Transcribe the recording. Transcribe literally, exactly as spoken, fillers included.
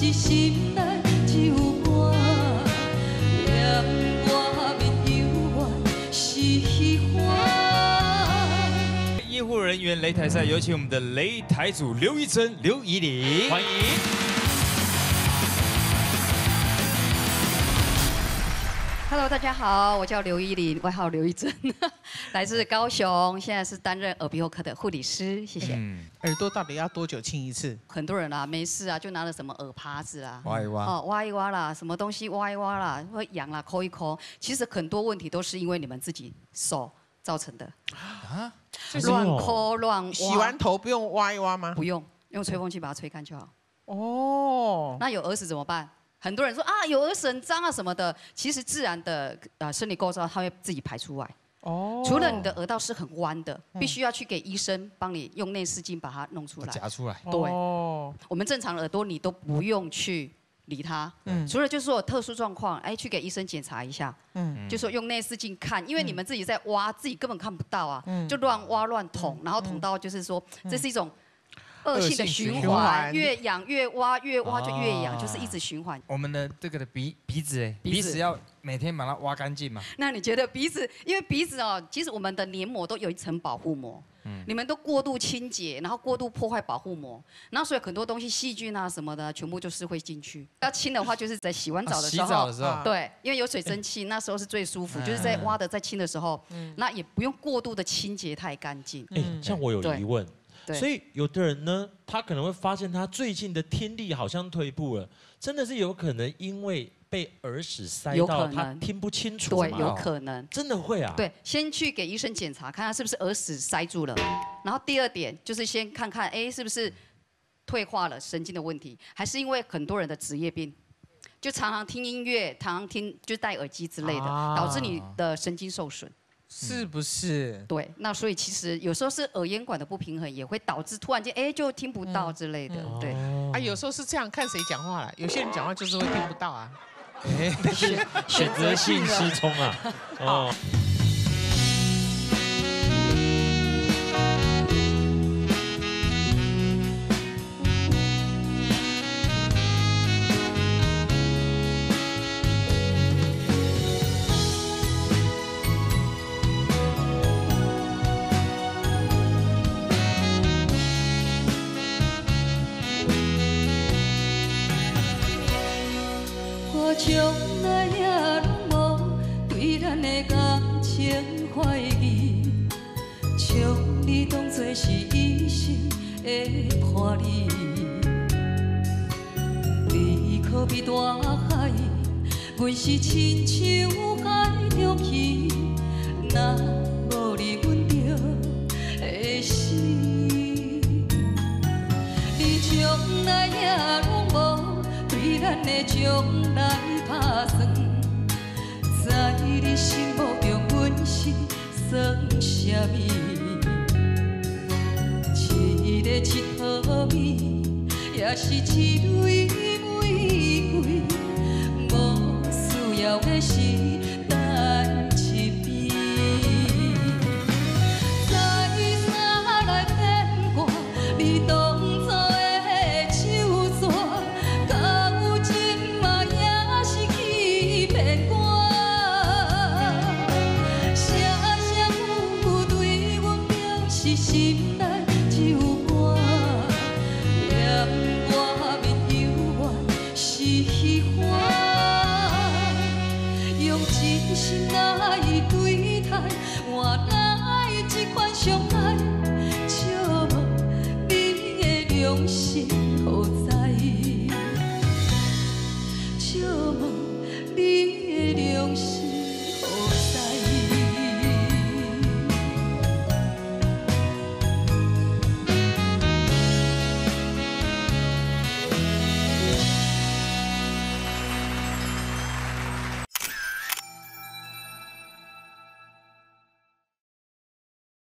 是心内只有我，念我面犹原是喜欢。医护人员擂台赛，有请我们的擂台组刘怡珍、刘怡玲，欢迎。 Hello， 大家好，我叫刘怡玲，外号刘怡珍，来自高雄，现在是担任耳鼻喉科的护理师，谢谢。嗯、耳朵到底要多久清一次？很多人啊，没事啊，就拿了什么耳耙子啊，挖一挖，哦，挖一挖啦，什么东西挖一挖啦，会痒啦，抠一抠。其实很多问题都是因为你们自己手造成的。啊？乱抠乱挖。洗完头不用挖一挖吗？不用，用吹风机把它吹干就好。哦。那有耳屎怎么办？ 很多人说啊，有耳屎很脏啊什么的，其实自然的啊生理构造它会自己排出来。哦。除了你的耳道是很弯的，必须要去给医生帮你用内视镜把它弄出来。夹出来。对。哦。我们正常的耳朵你都不用去理它。嗯。除了就是说特殊状况，哎，去给医生检查一下。嗯。就说用内视镜看，因为你们自己在挖，自己根本看不到啊。嗯。就乱挖乱捅，然后捅到就是说，这是一种。 恶性的循环，越痒越挖，越挖就越痒，就是一直循环。我们的这个的鼻鼻子，哎，鼻子要每天把它挖干净嘛。那你觉得鼻子，因为鼻子哦，其实我们的黏膜都有一层保护膜，嗯，你们都过度清洁，然后过度破坏保护膜，然后所以很多东西细菌啊什么的，全部就是会进去。要清的话，就是在洗完澡的时候，洗澡的时候，对，因为有水蒸气，那时候是最舒服，就是在挖的在清的时候，那也不用过度的清洁太干净。哎，像我有疑问。 所以有的人呢，他可能会发现他最近的听力好像退步了，真的是有可能因为被耳屎塞到，他听不清楚。对，有可能。真的会啊。对，先去给医生检查，看他是不是耳屎塞住了。然后第二点就是先看看，哎，是不是退化了神经的问题，还是因为很多人的职业病，就常常听音乐，常常听就戴耳机之类的，导致你的神经受损。 是不是？对，那所以其实有时候是耳咽管的不平衡，也会导致突然间哎就听不到之类的，嗯、对。啊，有时候是这样，看谁讲话了，有些人讲话就是会听不到啊。选选择性失聪啊。哦。换来这款伤害，笑问你的良心。